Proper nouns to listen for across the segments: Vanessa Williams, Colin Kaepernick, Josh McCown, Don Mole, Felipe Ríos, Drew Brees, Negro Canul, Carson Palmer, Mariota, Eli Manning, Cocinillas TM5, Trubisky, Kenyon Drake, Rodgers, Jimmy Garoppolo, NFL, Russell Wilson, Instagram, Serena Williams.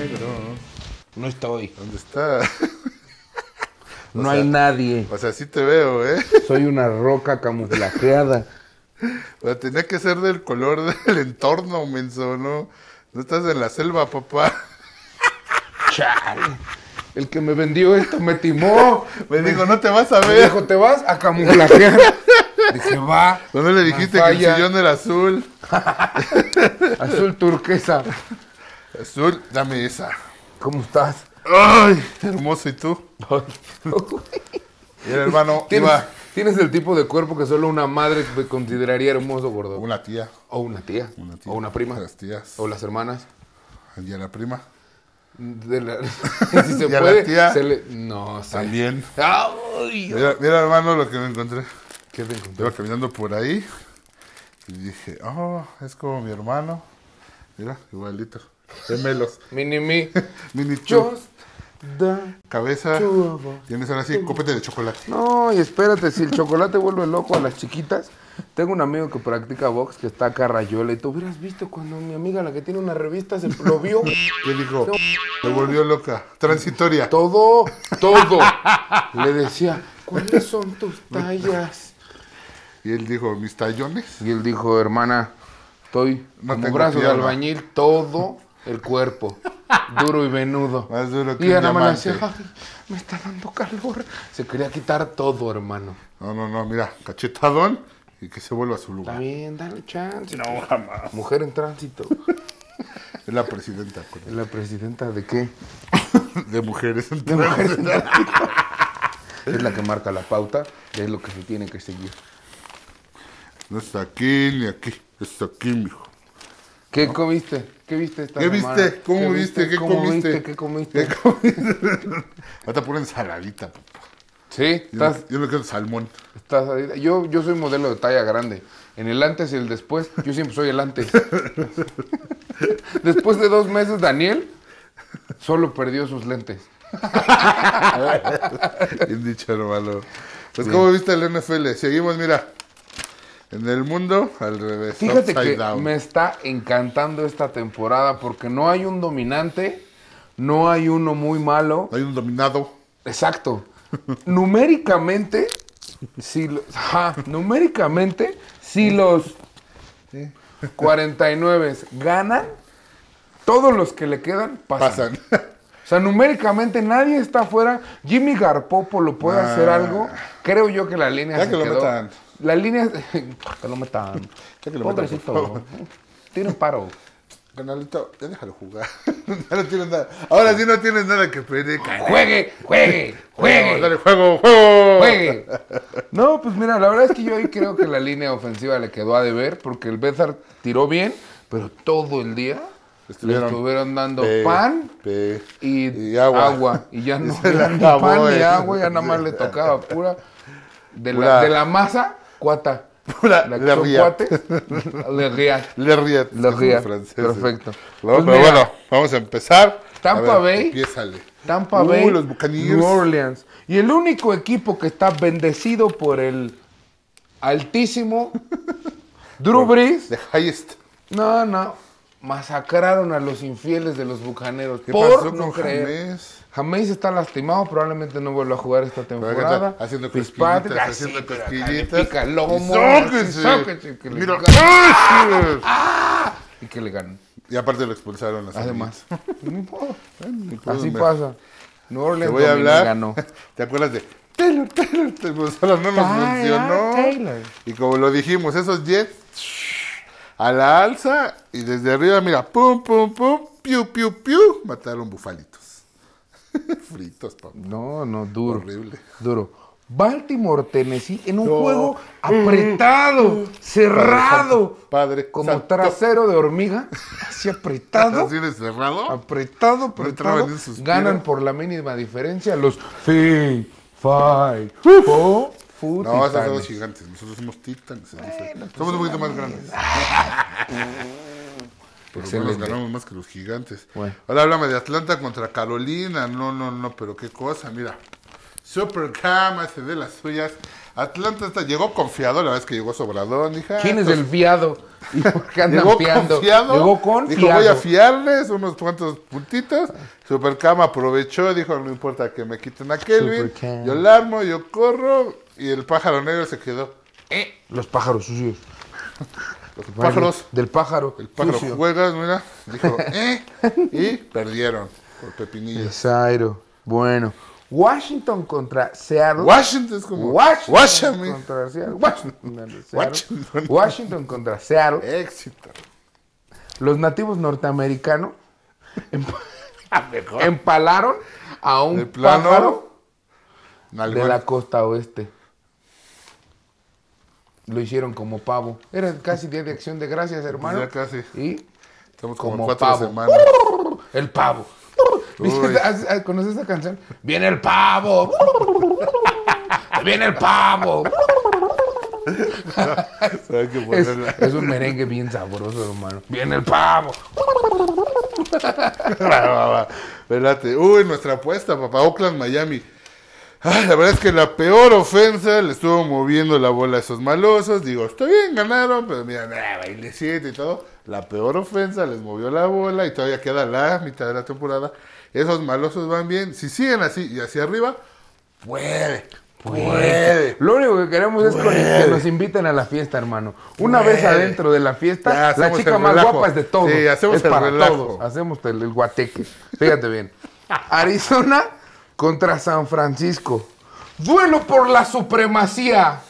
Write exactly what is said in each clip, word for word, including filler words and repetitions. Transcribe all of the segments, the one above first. negro. No estoy. ¿Dónde está? No sea, hay nadie. O sea, sí te veo, ¿eh? Soy una roca camuflajeada. Pero tenía que ser del color del entorno, menso, ¿no? No estás en la selva, papá. Chale. El que me vendió esto me timó. Me dijo, no te vas a ver. Me dijo, te vas a camuflajear. Dije, va. ¿Dónde le dijiste que el sillón era azul? Azul turquesa. Azul, dame esa. ¿Cómo estás? Ay, hermoso, ¿y tú? Mira, hermano, ¿Tienes, iba... ¿Tienes el tipo de cuerpo que solo una madre consideraría hermoso, gordo? Una tía. O una tía. Una tía. O una prima. Las tías. O las hermanas. Y a la prima. De la... si se puede, tía, se le... No sé. También. Ay, mira, mira, hermano, lo que me encontré. ¿Qué te encontré? Iba caminando por ahí y dije, oh, es como mi hermano. Mira, igualito. Gemelos. Mini mi. Mini chu. Cabeza. Chubo. Tienes ahora sí, copete de chocolate. No, y espérate, si el chocolate vuelve loco a las chiquitas. Tengo un amigo que practica box que está acá rayola y tú hubieras visto cuando mi amiga, la que tiene una revista, se lo vio. Le dijo, se volvió loca, transitoria. Todo, todo. Le decía, ¿cuáles son tus tallas? Y él dijo, ¿mis tallones? Y él dijo, hermana, estoy no como brazo tía, de albañil, no. Todo el cuerpo. Duro y venudo. Más duro que y un diamante. Decía, ay, me está dando calor. Se quería quitar todo, hermano. No, no, no, mira, cachetadón. Y que se vuelva a su lugar. Está bien, dale chance. No, jamás. Mujer en tránsito. Es la presidenta. ¿Es la presidenta de qué? De mujeres en tránsito. Es la que marca la pauta de lo que se tiene que seguir. No está aquí ni aquí. Está aquí, mijo. ¿Qué ¿No? comiste? ¿Qué viste esta ¿Qué semana? Viste? ¿Cómo ¿Qué viste? ¿Qué ¿Cómo comiste? Viste? ¿Qué comiste? ¿Qué comiste? Hasta pura ensaladita, papá. Sí, yo, estás, yo me quedo salmón. Estás, yo, yo soy modelo de talla grande. En el antes y el después, yo siempre soy el antes. Después de dos meses, Daniel solo perdió sus lentes. Bien dicho, hermano. Pues sí. ¿Cómo viste el N F L? Seguimos, mira. En el mundo, al revés. Fíjate que down. Me está encantando esta temporada porque no hay un dominante, no hay uno muy malo. No hay un dominado. Exacto. Numéricamente, si los, ja, numéricamente, si los cuarenta y nueve ganan, todos los que le quedan pasan. pasan. O sea, numéricamente nadie está afuera. Jimmy Garoppolo puede nah. hacer algo. Creo yo que la línea ya se que quedó. Lo metan. La línea... que lo metan. Ya que lo metan. Tiene un paro. Canalito, ya déjalo jugar. No tienes nada. Ahora sí no tienes nada que perder. ¡Juegue! ¡Juegue! ¡Juegue! No, ¡Dale, juego! ¡Juego! ¡Juegue! No, pues mira, la verdad es que yo ahí creo que la línea ofensiva le quedó a deber porque el Bézar tiró bien, pero todo el día estuvieron, le estuvieron dando pe, pan pe, y, y agua. agua. Y ya no le dan pan ni agua, ya nada más le tocaba pura... De, pura. La, de la masa, cuata. La, la le ría. Le ría. Le ría. Le ría. Perfecto. No, pues pero mira, bueno, vamos a empezar. Tampa a ver, Bay. Empiézale. Tampa uh, Bay. Los Buccaneers. New Orleans. Y el único equipo que está bendecido por el altísimo Drew Brees. The highest. No, no. Masacraron a los infieles de los Bucaneros. ¿Qué por pasó no con James? James está lastimado, probablemente no vuelva a jugar esta temporada. Haciendo cosquillitas, haciendo cosquillitas. Pica lomo. ¡Sóquense! ¡Mira! Y que le ganan. Y aparte lo expulsaron. Además. Así pasa. New Orleans voy a hablar. Ganó. ¿Te acuerdas de Taylor, Taylor? No nos mencionó. Y como lo dijimos, esos Jets a la alza y desde arriba, mira, pum, pum, pum, piu, piu, piu, mataron bufalitos. Fritos, papá. No, no, duro. Horrible. Duro. Baltimore, Tennessee, en un no. juego apretado, mm. cerrado. Padre, padre como Santo. Trasero de hormiga. Así apretado. ¿Así de cerrado? Apretado, apretado. Ganan por la mínima diferencia los Fee, Five, Four, Four, No, esos son los gigantes. Nosotros somos titanes. Eh, no, pues somos un poquito más grandes. Pero bueno, nos ganamos más que los gigantes. Bueno. Ahora háblame de Atlanta contra Carolina. No, no, no, pero qué cosa, mira. Super Cam hace de las suyas. Atlanta hasta llegó confiado, la verdad es que llegó sobradón, hija. ¿Quién Entonces, es el viado? ¿Y por qué andan llegó fiando? Confiado, llegó confiado. Dijo, voy a fiarles unos cuantos puntitos. Supercam aprovechó, dijo, no importa que me quiten a Kelvin. Supercam. Yo la armo, yo corro. Y el pájaro negro se quedó. ¿Eh? Los pájaros sucios. Los pájaros. Del pájaro. El pájaro sucio. Juegas, mira. Dijo, ¿eh? Y perdieron por pepinillas. Exacto. Bueno. Washington contra Seattle. Washington es como Washington, Washington contra Seattle. Washington, Washington. Washington contra Seattle. Éxito. Los nativos norteamericanos emp empalaron a un pájaro de la costa oeste. Lo hicieron como pavo. Era casi día de acción de gracias, hermano. Ya casi. Y estamos como, como cuatro pavo. Semanas. El pavo. ¿Conoces esa canción? ¡Viene el pavo! ¡Viene el pavo! No, es, es un merengue bien sabroso, hermano. ¡Viene el pavo! Velate. Uy, nuestra apuesta, papá. Oakland, Miami. Ay, la verdad es que la peor ofensa le estuvo moviendo la bola a esos malosos. Digo, está bien, ganaron, pero mira, bailecito y todo. La peor ofensa les movió la bola y todavía queda la mitad de la temporada. Esos malosos van bien. Si siguen así y hacia arriba, puede, puede. puede. Lo único que queremos puede. es que nos inviten a la fiesta, hermano. Una puede. vez adentro de la fiesta, ya, la chica más relajo. guapa es de todos. Sí, hacemos es el para relajo. todos. Hacemos el, el guateque. Fíjate bien. Arizona contra San Francisco. Duelo por la supremacía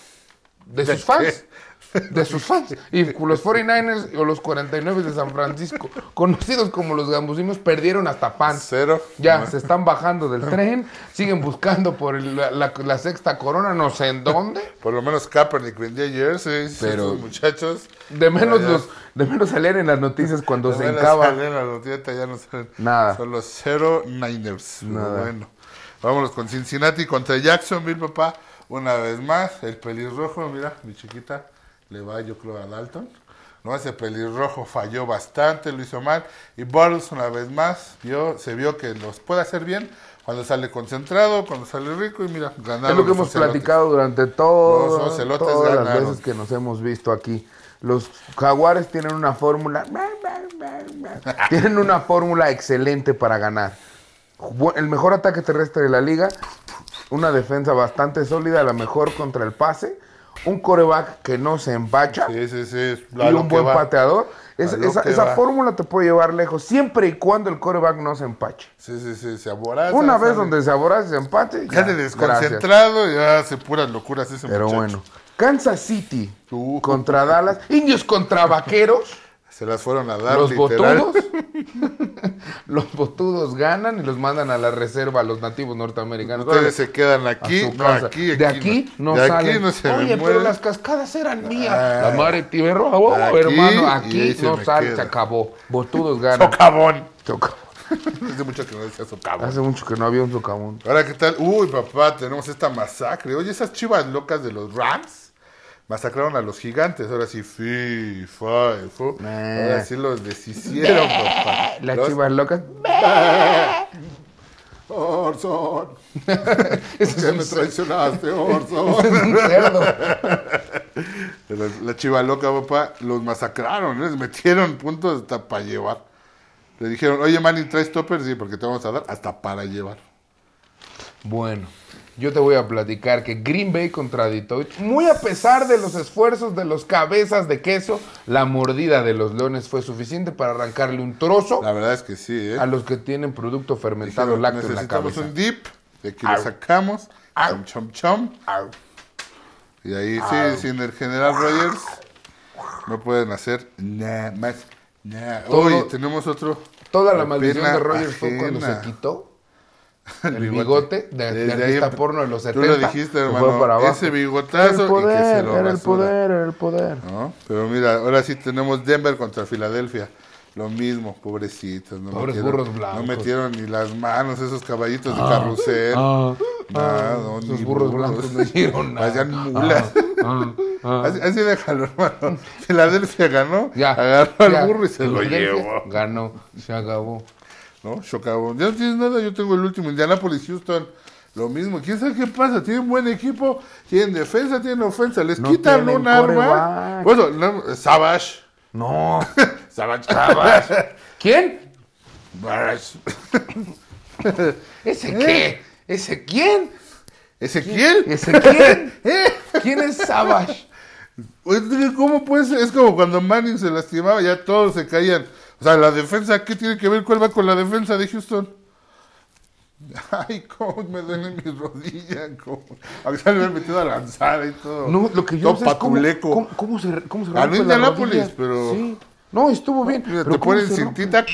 de sus fans. De sus fans. Y los cuarenta y nueve ers o los cuarenta y nueve de San Francisco, conocidos como los gambusinos, perdieron hasta pan. Cero. Ya, no. se están bajando del tren, siguen buscando por el, la, la, la sexta corona, no sé en dónde. Por lo menos Kaepernick vendía jerseys, pero muchachos. De menos los, de menos salir en las noticias cuando de se encaba. De menos salir en las noticias ya no salen. Nada. Son los cero niners. Nada. Bueno, vámonos con Cincinnati contra Jacksonville, papá. Una vez más, el pelirrojo, mira, mi chiquita. Le va, yo creo, a Dalton. No, ese pelirrojo falló bastante, lo hizo mal. Y Burles, una vez más, vio, se vio que los puede hacer bien cuando sale concentrado, cuando sale rico. Y mira, ganaron. Es lo que hemos ocelotes. platicado durante todo, los ocelotes todas ganaron. las veces que nos hemos visto aquí. Los Jaguares tienen una fórmula. tienen una fórmula excelente para ganar. El mejor ataque terrestre de la liga. Una defensa bastante sólida, la mejor contra el pase. Un coreback que no se empacha sí, sí, sí. y un buen va. pateador. Es, esa esa fórmula te puede llevar lejos siempre y cuando el coreback no se empache. Sí, sí, sí, se aboraza. Una vez sale. donde se aboraza y se empache, ya, ya de desconcentrado, gracias. ya hace puras locuras ese Pero muchacho. bueno, Kansas City uh. contra Dallas, indios contra vaqueros. Se las fueron a dar, los literal. botudos. Los botudos ganan y los mandan a la reserva a los nativos norteamericanos. Ustedes se quedan aquí, no, aquí, aquí, de aquí no, no de salen. Aquí no se Oye, pero mueren. las cascadas eran mías. Ah, la madre te robó, hermano. Aquí no sale, se acabó. Botudos ganan. Socavón. Socavón. Hace mucho que no decía socavón. Hace mucho que no había un socavón. Ahora, ¿qué tal? Uy, papá, tenemos esta masacre. Oye, esas chivas locas de los Rams. Masacraron a los gigantes, ahora sí, FIFA, nah. ahora sí los deshicieron, papá. Las los... chivas locas. Orson, ¿por qué me traicionaste, Orson? La chiva loca, papá, los masacraron, les metieron puntos hasta para llevar. Le dijeron, oye, Manny, ¿traes toppers? Sí, porque te vamos a dar hasta para llevar. Bueno. Yo te voy a platicar que Green Bay contra Detroit, muy a pesar de los esfuerzos de los cabezas de queso, la mordida de los leones fue suficiente para arrancarle un trozo. La verdad es que sí, ¿eh? A los que tienen producto fermentado Dijeron, lácteo en la cabeza. Necesitamos un dip, de aquí Arr. lo sacamos, Arr. chom, chom, chom. Y ahí Arr. sí, sin el general Rodgers, no pueden hacer nada más. Nada. Oye, tenemos otro. Toda la, la maldición de Rodgers fue cuando se quitó. El, el bigote, bigote de, de artista ahí, porno de los setenta. Tú lo dijiste, hermano. Ese bigotazo. El poder, y que se lo era el poder, era el poder. ¿No? Pero mira, ahora sí tenemos Denver contra Filadelfia. Lo mismo, pobrecitos. No Pobres metieron, burros blancos. No metieron ni las manos esos caballitos ah, de carrusel. Ah, nada, ah, no, los burros, burros blancos no hicieron nada. Vayan mulas. Ah, ah, así, así déjalo, hermano. Filadelfia ganó, ya, agarró ya, al burro y se lo llevó. Ganó, se acabó. No, Chocabón. Ya no tienes nada, yo tengo el último. Indianapolis, Houston, lo mismo. ¿Quién sabe qué pasa? Tienen buen equipo, tienen defensa, tienen ofensa. Les no quitan un arma. Bueno, no, Savage. No. Sabas, Sabas. ¿Quién? Barras. ¿Ese qué? ¿Ese quién? ¿Ese quién? ¿Ese quién? ¿Quién es Savage? ¿Cómo pues? Es como cuando Manning se lastimaba, ya todos se caían. O sea, la defensa, ¿qué tiene que ver? ¿Cuál va con la defensa de Houston? Ay, cómo me duelen mis rodillas. A mí se me han metido a lanzar y todo. No, lo que yo no sé es cómo, cómo, cómo se, cómo se rompe la rodilla. Pero... sí. No, estuvo bien. Mira, pero te ponen cintita,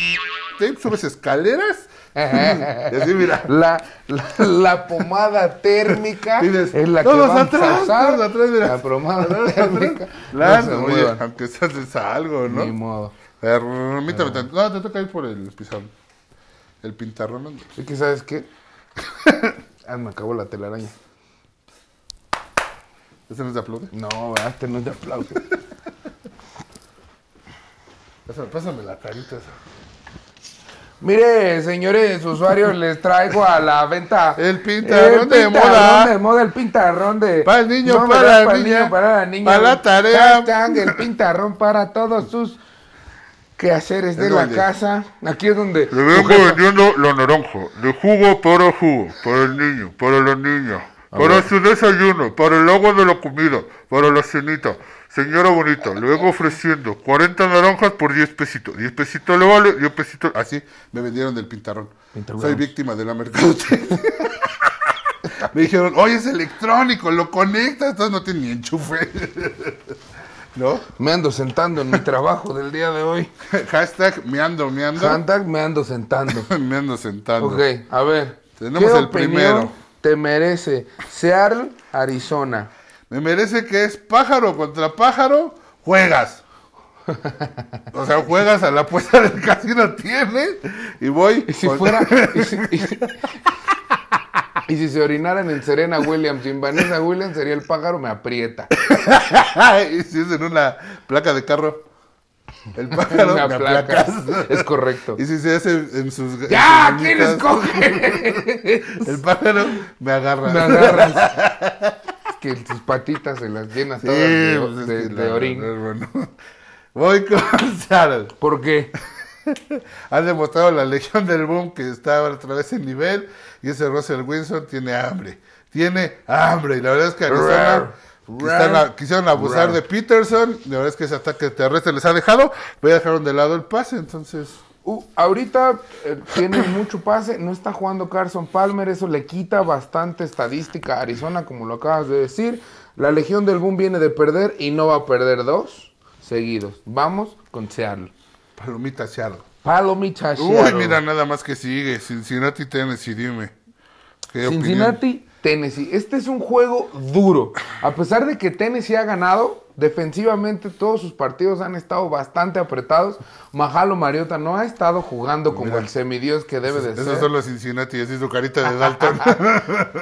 te subes escaleras. Y así, mira. La, la, la pomada térmica es la que va a usar. Atrás, mira. La pomada térmica. Claro, no, oye, aunque se hace algo, ¿no? Ni modo. Permítame, pero... no, te toca ir por el pizarrón. El pintarrón. Es que, ¿sabes qué? Ah, me acabó la telaraña. ¿Este no es de aplaude? No, este no es de aplaude. Pásame, pásame la carita esa. Mire, señores usuarios, les traigo a la venta el pintarrón, el pintarrón de moda. De moda, el pintarrón de. Para el niño, no, para, la para, niña, el niño para la niña. Para la tarea. Tang, el pintarrón para todos sus quehaceres de la casa. Aquí es donde. Le vengo vendiendo lo naranjo. De jugo para jugo. Para el niño, para la niña. Para su desayuno, para el agua de la comida, para la cenita. Señora bonita, le vengo ofreciendo cuarenta naranjas por diez pesitos. diez pesitos le vale, diez pesitos. Así me vendieron del pintarrón. Pintarrón. Soy víctima de la mercadotecnia. Me dijeron, oye, es electrónico, lo conectas, entonces no tiene ni enchufe. ¿No? Me ando sentando en mi trabajo del día de hoy. Hashtag me ando, me ando. Hashtag me ando sentando. Me ando sentando. Ok, a ver. Tenemos el primero. Te merece Seattle, Arizona. Me merece que es pájaro contra pájaro, juegas. O sea, juegas a la apuesta del casino, tienes, y voy... Y si con... fuera... Y si, y, si, y si se orinaran en Serena Williams, sin Vanessa Williams, sería el pájaro me aprieta. Y si es en una placa de carro, el pájaro una me placa. Aplacas. Es correcto. Y si se hace en sus... ¡Ya! En sus ¿quién escoge? El pájaro me agarra. Me agarras. Que tus patitas se las llenas todas sí, de, pues de, de, de orín. Bueno. Voy con Sarah. ¿Por qué? Han demostrado la legión del boom que está otra vez en nivel y ese Russell Wilson tiene hambre. Tiene hambre. Y la verdad es que Arizona rar, a, quisieron abusar rar. de Peterson. La verdad es que ese ataque terrestre les ha dejado, pero ya dejaron de lado el pase, entonces... Uh, ahorita eh, tiene mucho pase, no está jugando Carson Palmer, eso le quita bastante estadística a Arizona, como lo acabas de decir. La Legión del Boom viene de perder y no va a perder dos seguidos. Vamos con Seattle. Palomita Seattle. Palomita Seattle. Uy, mira, nada más que sigue. Cincinnati, Tennessee, dime. ¿Qué Cincinnati, opinión? Tennessee. Este es un juego duro. A pesar de que Tennessee ha ganado... defensivamente todos sus partidos han estado bastante apretados. Mahalo Mariota no ha estado jugando como mira, el semidios que debe de esos ser. Esos son los Cincinnati, así su carita de Dalton.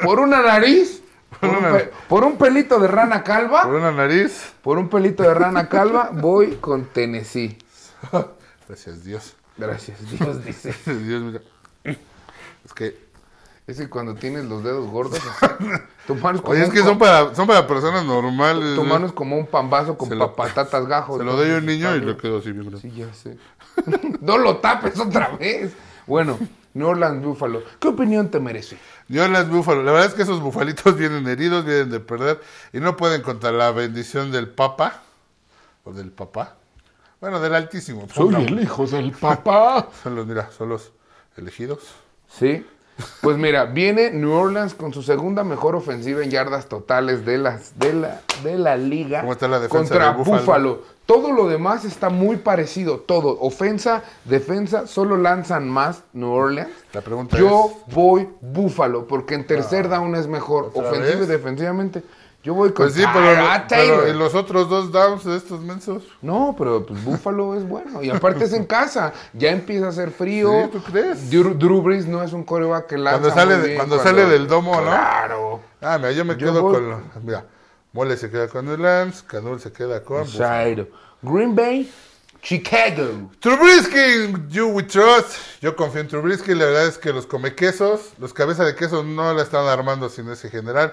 Por una nariz, por, por, una, un pe, por un pelito de rana calva. Por una nariz. Por un pelito de rana calva, voy con Tennessee. Gracias Dios. Gracias Dios, dice. Dios, mira. Es que... es que cuando tienes los dedos gordos, tu mano es como... Oye, es que son para, son para personas normales. Tu, tu mano es como un pambazo con lo, patatas gajos. Se lo doy a un niño y lo quedo así bien grande. Sí, ya sé. No lo tapes otra vez. Bueno, New Orleans Buffalo. ¿Qué opinión te merece? New Orleans Buffalo. La verdad es que esos bufalitos vienen heridos, vienen de perder y no pueden contar la bendición del Papa o del Papá. Bueno, del Altísimo. Soy no. el hijo del Papá. Son los, mira, son los elegidos. Sí. Pues mira, viene New Orleans con su segunda mejor ofensiva en yardas totales de, las, de, la, de la liga. ¿Cómo está la defensa contra de Buffalo? Buffalo. Todo lo demás está muy parecido, todo. Ofensa, defensa, solo lanzan más New Orleans. La pregunta Yo es... voy Buffalo, porque en tercer ah, down es mejor, ofensiva vez? y defensivamente. Yo voy con... Pues sí, pero, ah, pero, pero en los otros dos downs de estos mensos. No, pero pues Buffalo es bueno. Y aparte es en casa. Ya empieza a hacer frío. ¿Sí, tú crees? Drew, Drew Brees no es un coreback que lanza cuando sale, muy bien, cuando, cuando sale del domo, claro. ¿no? Claro. Ah, mira, yo me yo quedo voy... con... Mira, Mole se queda con el Lance, Canul se queda con... Buffalo. Green Bay, Chicago. Trubisky, you we trust. Yo confío en Trubisky. La verdad es que los comequesos, los cabezas de queso no la están armando sin ese general.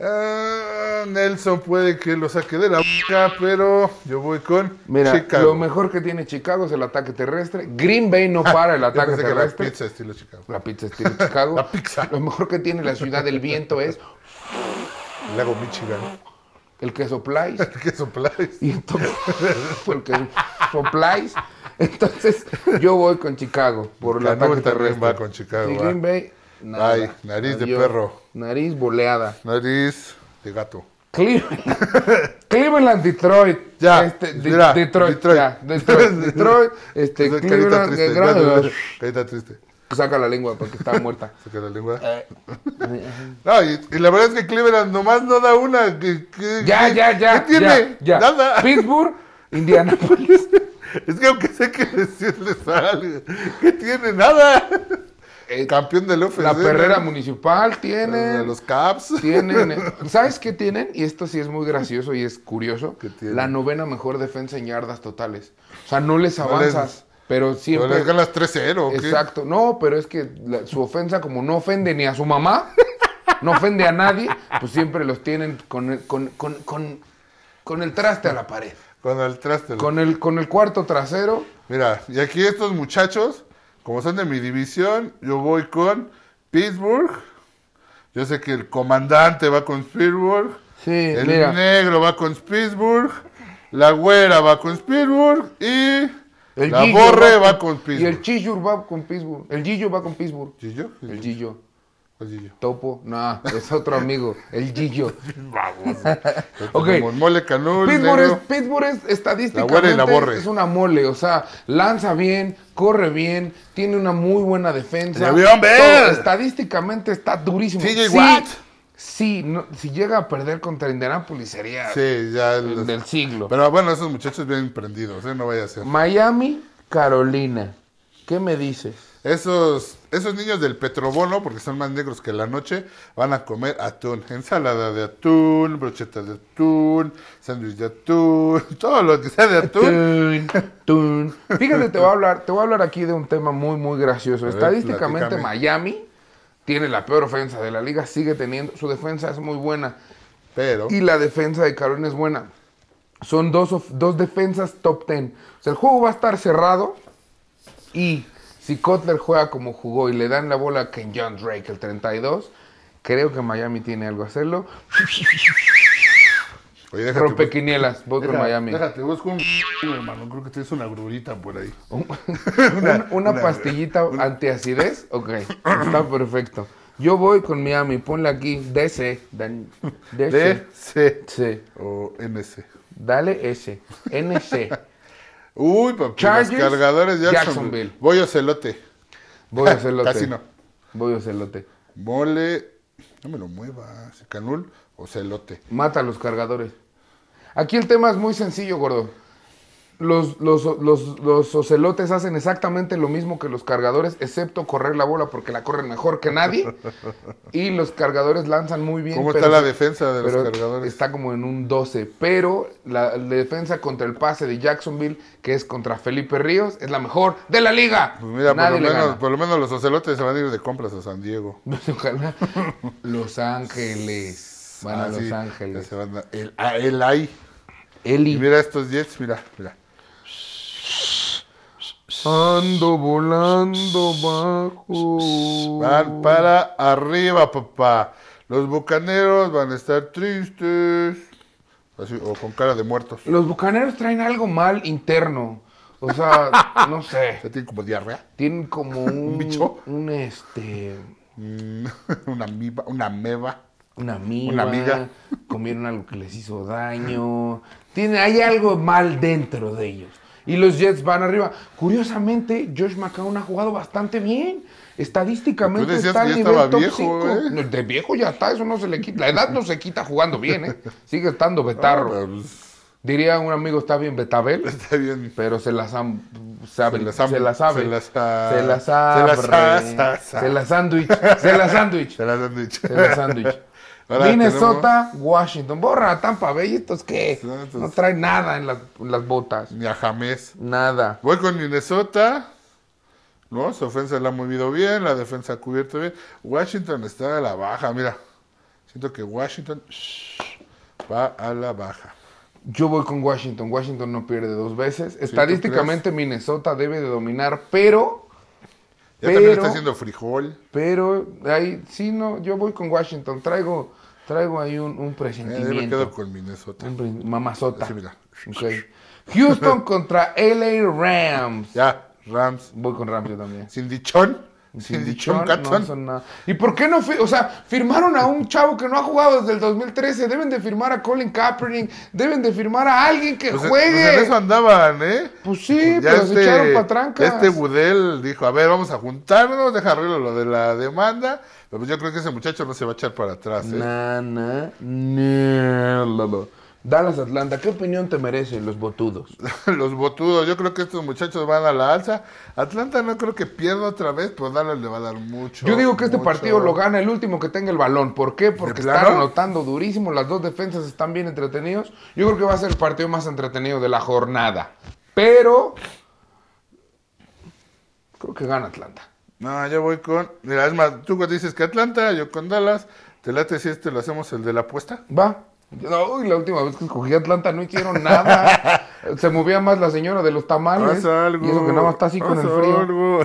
Uh, Nelson puede que lo saque de la boca, pero yo voy con Mira, Chicago. Lo mejor que tiene Chicago es el ataque terrestre. Green Bay no para el ataque terrestre. La pizza estilo Chicago. La pizza estilo Chicago. La pizza. Lo mejor que tiene la ciudad del viento es el lago Michigan. El que sopláis. El que sopláis. Y entonces, el que sopláis. Entonces, yo voy con Chicago por el ataque terrestre. Va con Chicago. Y Green Bay. Nada. Ay, nariz Adiós. de perro. Nariz boleada. Nariz de gato. Cleveland, Cleveland Detroit. Ya. Este, de, mira, Detroit. Detroit. Ya, Detroit. Detroit. Este, es Cleveland. Carita triste. triste. Saca la lengua porque está muerta. Saca la lengua. Eh. No, y, y la verdad es que Cleveland nomás no da una. Que, que, ya, ya, ya. ¿Qué tiene? Ya, ya. Nada. Pittsburgh, Indianapolis. Es que aunque sé que decirles algo, ¿qué tiene? Nada. El campeón del U F C. La perrera, ¿no?, municipal tienen. Los Caps. Tienen. ¿Sabes qué tienen? Y esto sí es muy gracioso y es curioso. La novena mejor defensa en yardas totales. O sea, no les avanzas, no les, pero siempre. No les ganas tres cero. Exacto. ¿Qué? No, pero es que la, su ofensa, como no ofende ni a su mamá, no ofende a nadie, pues siempre los tienen con el, con, con, con, con el traste a la pared. Con el traste. La... Con el, con el cuarto trasero. Mira, y aquí estos muchachos, como son de mi división, yo voy con Pittsburgh. Yo sé que el comandante va con Pittsburgh. Sí, el mira. negro va con Pittsburgh. La güera va con Pittsburgh. Y el la Gillo borre va con, va con Pittsburgh. Y el Chillur va con Pittsburgh. El Gillo va con Pittsburgh. ¿Gillo? El, el Gillo. Gillo. El Gillo. Topo. No, es otro amigo. El Gillo. Vamos. Okay. Como Mole Canul. Pittsburgh es, Pittsburgh es estadísticamente la la es una mole. O sea, lanza bien, corre bien, tiene una muy buena defensa. Todo, estadísticamente está durísimo. Sí, igual. Sí, no, si llega a perder contra Indianapolis sería sí, ya el, del siglo. Pero bueno, esos muchachos bien prendidos, ¿eh? No vaya a ser. Miami, Carolina. ¿Qué me dices? Esos, esos niños del Petrobolo, porque son más negros que la noche, van a comer atún. Ensalada de atún, brochetas de atún, sándwich de atún, todo lo que sea de atún. Atún, atún. Fíjate, te voy a hablar, te voy a hablar aquí de un tema muy, muy gracioso. Ver, Estadísticamente, platícame. Miami tiene la peor ofensa de la liga, sigue teniendo. Su defensa es muy buena. Pero. Y la defensa de Carolina es buena. Son dos, dos defensas top ten. O sea, el juego va a estar cerrado y... Si Cutler juega como jugó y le dan la bola a Kenyon Drake, el treinta y dos, creo que Miami tiene algo a hacerlo. Oye, déjate, rompe quinielas, voy con Miami. Déjate, busco un hermano, creo que tienes una grurita por ahí. una, una pastillita una, antiacidez, ok, está perfecto. Yo voy con Miami, ponle aquí D C. D C. O N C. Dale S, N C. Uy, papi, los cargadores de Jacksonville. Jacksonville. Voy a celote. Voy a celote. Casi no. Voy a celote. Mole, no me lo muevas, Canul o celote. Mata a los cargadores. Aquí el tema es muy sencillo, gordo. Los, los, los, los ocelotes hacen exactamente lo mismo que los cargadores, excepto correr la bola porque la corren mejor que nadie. Y los cargadores lanzan muy bien. ¿Cómo pero, está la defensa de los cargadores? Está como en un doce, pero la, la defensa contra el pase de Jacksonville, que es contra Felipe Ríos, es la mejor de la liga. Pues mira, nadie por, lo menos, por lo menos los ocelotes se van a ir de compras a San Diego. Ojalá. Los Ángeles. Van ah, a Los sí, Ángeles. Van a, el, a, el ahí. Eli. Y mira estos Jets, mira, mira. Ando volando bajo. Van para arriba, papá. Los bucaneros van a estar tristes. Así, o con cara de muertos. Los bucaneros traen algo mal interno. O sea, no sé. ¿Tienen como diarrea? Tienen como un... ¿Un bicho? Un este... una amiba, una ameba. Una amiga, una amiga, comieron algo que les hizo daño. Tiene, hay algo mal dentro de ellos. Y los Jets van arriba. Curiosamente, Josh McCown ha jugado bastante bien. Estadísticamente está al nivel top cinco. ¿Eh? No, de viejo ya está, eso no se le quita. La edad no se quita jugando bien, ¿eh? Sigue estando betarro. Diría un amigo, está bien betabel. Está bien. Pero se las han... Sabe, se, la se la sabe. Se la sabe. Se la sabe. Se la sabe. Se la sándwich. Se la sándwich. Se la sándwich. Se la sándwich. Ahora Minnesota, tenemos... Washington. Borra, Tampa Bay, ¿estos qué? Estos... No traen nada en las, en las botas. Ni a James. Nada. Voy con Minnesota. No, su ofensa la ha movido bien, la defensa ha cubierto bien. Washington está a la baja, mira. Siento que Washington shh, va a la baja. Yo voy con Washington. Washington no pierde dos veces. Estadísticamente, Minnesota debe de dominar, pero... Ya pero, también está haciendo frijol. Pero, ahí, sí, no, yo voy con Washington. Traigo, traigo ahí un, un presentimiento. Eh, yo me quedo con Minnesota. Un, mamazota. Sí, mira. Okay. Houston contra L A Rams. Ya, Rams. Voy con Rams yo también. Sin dichón. Sin dichón, no son nada. ¿Y por qué no? O sea, firmaron a un chavo que no ha jugado desde el dos mil trece. Deben de firmar a Colin Kaepernick. Deben de firmar a alguien que pues juegue. Es, pues en eso andaban, ¿eh? Pues sí, ya pero este, se echaron patrancas. Este Budel dijo, a ver, vamos a juntarnos, deja arreglo lo de la demanda. Pero yo creo que ese muchacho no se va a echar para atrás, ¿eh? Na, na, na, la, la. Dallas Atlanta, ¿qué opinión te merecen los botudos? Los botudos, yo creo que estos muchachos van a la alza. Atlanta no creo que pierda otra vez, pero Dallas le va a dar mucho. Yo digo que mucho. Este partido lo gana el último que tenga el balón. ¿Por qué? Porque están anotando durísimo, las dos defensas están bien entretenidos. Yo creo que va a ser el partido más entretenido de la jornada. Pero creo que gana Atlanta. No, yo voy con... Mira, es más, tú dices que Atlanta, yo con Dallas. ¿Te late si este lo hacemos el de la apuesta? Va. No, la última vez que escogí Atlanta no hicieron nada. Se movía más la señora de los tamales. Algo, y eso que nada más está así con el frío. Algo.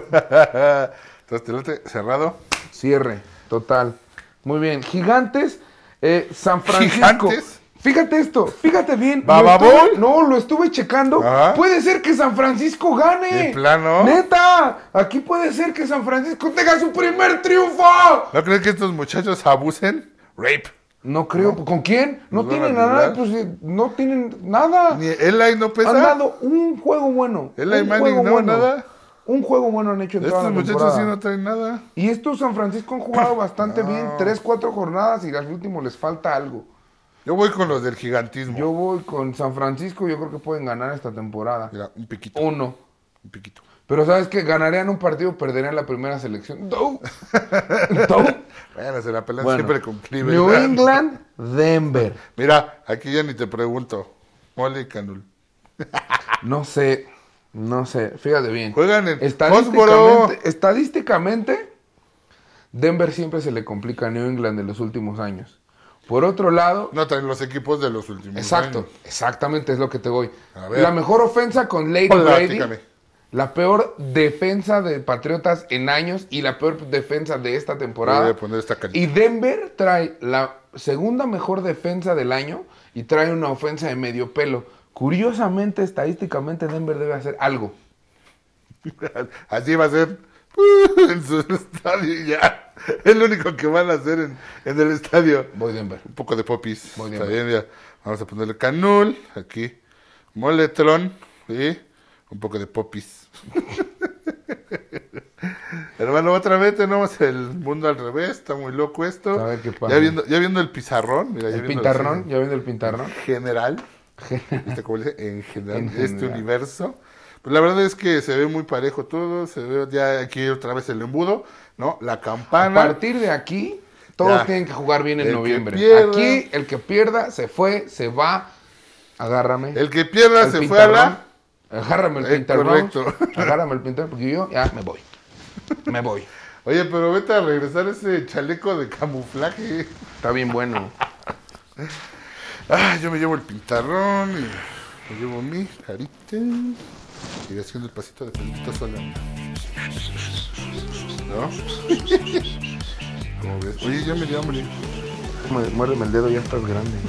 Entonces, cerrado. Cierre, total. Muy bien. Gigantes, eh, San Francisco. ¿Gigantes? Fíjate esto, fíjate bien. ¿Bababol? No, lo estuve checando. Ajá. Puede ser que San Francisco gane. ¿De plano? ¡Neta! Aquí puede ser que San Francisco tenga su primer triunfo. ¿No crees que estos muchachos abusen? Rape. No creo, no. ¿Con quién? No tienen nada, pues no tienen nada. Ni Eli no pesa. Han dado un juego bueno. Eli Manning no, bueno. nada. Un juego bueno han hecho en toda la temporada. Estos muchachos sí no traen nada. Y estos San Francisco han jugado bastante no. bien, tres, cuatro jornadas y al último les falta algo. Yo voy con los del gigantismo. Yo voy con San Francisco, yo creo que pueden ganar esta temporada. Mira, un piquito. Uno. Un piquito. Pero ¿sabes qué? Ganarían un partido, perderían la primera selección. ¡Dou! ¡Dou! Bueno, se la pelean bueno, siempre con Cleveland. New England, Denver. Mira, aquí ya ni te pregunto. Mole y Canul. No sé, no sé. Fíjate bien. Juegan en estadísticamente, estadísticamente, Denver siempre se le complica a New England en los últimos años. Por otro lado... No, traen los equipos de los últimos exacto, años. Exacto, exactamente es lo que te voy. A ver. La mejor ofensa con Lady Brady. La peor defensa de Patriotas en años y la peor defensa de esta temporada. Voy a poner esta carita. Y Denver trae la segunda mejor defensa del año y trae una ofensa de medio pelo. Curiosamente, estadísticamente, Denver debe hacer algo. Así va a ser en su estadio ya. Es lo único que van a hacer en, en el estadio. Voy Denver. Un poco de popis. Voy Denver. Está bien, ya. Vamos a ponerle Canul aquí. Moletrón. Sí. Un poco de popis. Hermano, otra vez tenemos el mundo al revés. Está muy loco esto. A ver qué pasa. Ya viendo, ya viendo el pizarrón. Mira, el ya pintarrón. Viendo, ya viendo el pintarrón. General. ¿Viste cómo le dice? En general. En este general. Universo. Pues la verdad es que se ve muy parejo todo. Se ve ya aquí otra vez el embudo, ¿no? La campana. A partir de aquí, todos ya. tienen que jugar bien en el noviembre. Pierda, aquí, el que pierda, se fue, se va. Agárrame. El que pierda, el se pintarrón. fue a la... Agárrame el pintarrón. Correcto. Agárrame el pintarrón porque yo ya me voy. Me voy. Oye, pero vete a regresar ese chaleco de camuflaje. Está bien bueno. Ah, yo me llevo el pintarrón. Y me llevo mi carita. Y haciendo el pasito de pelotita sola. ¿No? ¿Cómo ves? Oye, ya me dio hambre. Muérdeme el dedo, ya estás grande.